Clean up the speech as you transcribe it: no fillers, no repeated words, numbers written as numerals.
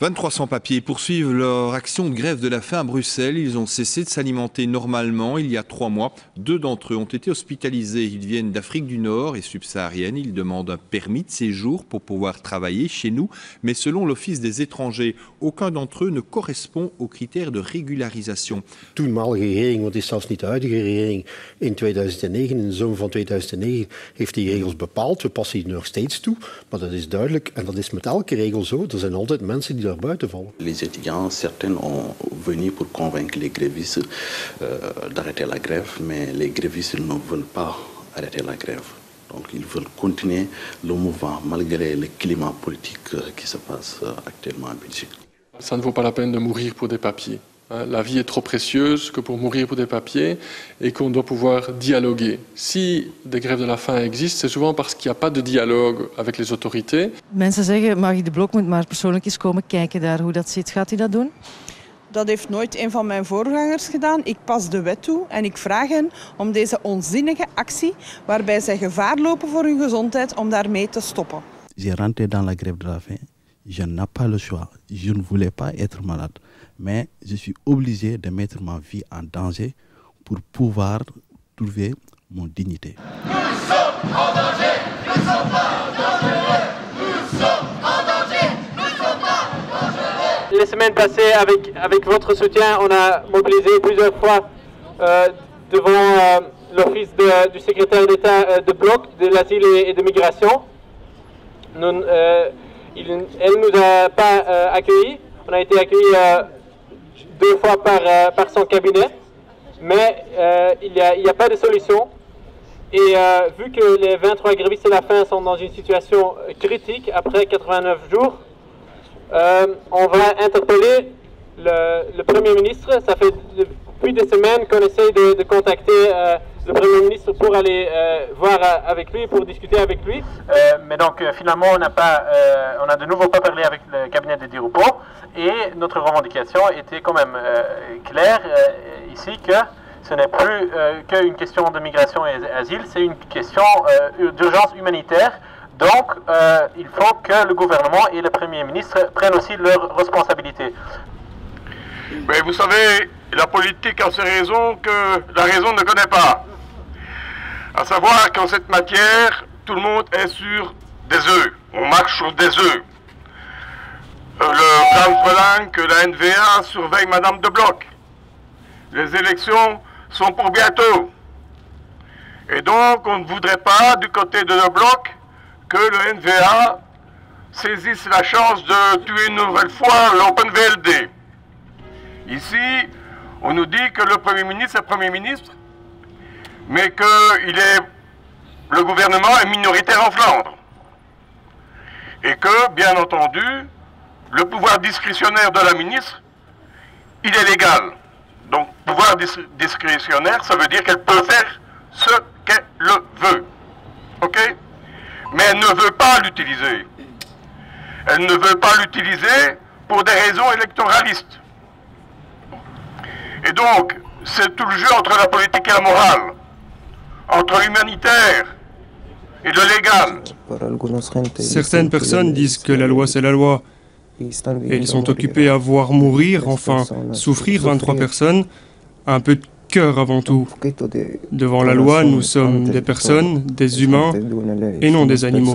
23 sans-papiers poursuivent leur action de grève de la faim à Bruxelles. Ils ont cessé de s'alimenter normalement il y a 3 mois. 2 d'entre eux ont été hospitalisés. Ils viennent d'Afrique du Nord et subsaharienne. Ils demandent un permis de séjour pour pouvoir travailler chez nous. Mais selon l'Office des étrangers, aucun d'entre eux ne correspond aux critères de régularisation. Toenmalige regering, want het is zelfs niet de huidige regering, in 2009, in de zomer van 2009, heeft die regels bepaald. We passen die nog steeds toe, maar dat is duidelijk. En dat is met elke regel zo. Er zijn altijd mensen die daar buiten vallen. Les étudiants, certains ont venu pour convaincre les grévistes d'arrêter la grève, mais les grévistes ne veulent pas arrêter la grève. Donc ils veulent continuer le mouvement malgré le climat politique qui se passe actuellement en Belgique. Ça ne vaut pas la peine de mourir pour des papiers. La vie est trop précieuse que pour mourir pour des papiers et qu'on doit pouvoir dialoguer. Si des grèves de la faim existent, c'est souvent parce qu'il n'y a pas de dialogue avec les autorités. Mensen zeggen, Maggie De Block moet maar persoonlijk eens komen kijken daar hoe dat zit. Gaat hij dat doen? Dat heeft nooit een van mijn voorgangers gedaan. Ik pas de wet toe en ik vraag hen om deze onzinnige actie, waarbij zij gevaar lopen voor hun gezondheid, om daarmee te stoppen. J'ai rentré dans la grève de la faim. Je n'ai pas le choix. Je ne voulais pas être malade. Mais je suis obligé de mettre ma vie en danger pour pouvoir trouver mon dignité. Nous sommes en danger, nous ne sommes pas dangereux. Nous sommes en danger, nous ne sommes pas dangereux. Les semaines passées, avec votre soutien, on a mobilisé plusieurs fois devant l'office du secrétaire d'État de Bloc, de l'asile et de migration. Elle ne nous a pas accueillis. On a été accueillis 2 fois par son cabinet, mais il n'y a pas de solution. Et vu que les 23 grévistes de la faim sont dans une situation critique après 89 jours, on va interpeller le Premier ministre. Ça fait depuis des semaines qu'on essaye de contacter le Premier ministre pour aller voir avec lui, pour discuter avec lui. Mais donc finalement, on n'a de nouveau pas parlé avec le cabinet de Di Rupo et notre revendication était quand même claire ici que ce n'est plus qu'une question de migration et asile, c'est une question d'urgence humanitaire. Donc il faut que le gouvernement et le Premier ministre prennent aussi leurs responsabilités. Mais vous savez, la politique a ses raisons que la raison ne connaît pas. À savoir qu'en cette matière, tout le monde est sur des œufs. On marche sur des œufs. Le plan que la NVA surveille Madame De Block. Les élections sont pour bientôt. Et donc, on ne voudrait pas, du côté de De Block, que le NVA saisisse la chance de tuer une nouvelle fois l'Open VLD. Ici, on nous dit que le Premier ministre est Premier ministre, mais que le gouvernement est minoritaire en Flandre. Et que, bien entendu, le pouvoir discrétionnaire de la ministre, il est légal. Donc, pouvoir discrétionnaire, ça veut dire qu'elle peut faire ce qu'elle le veut. OK? Mais elle ne veut pas l'utiliser. Elle ne veut pas l'utiliser pour des raisons électoralistes. Et donc, c'est tout le jeu entre la politique et la morale, entre l'humanitaire et le légal. Certaines personnes disent que la loi, c'est la loi. Et ils sont occupés à voir mourir, enfin, souffrir 23 personnes, un peu de cœur avant tout. Devant la loi, nous sommes des personnes, des humains, et non des animaux.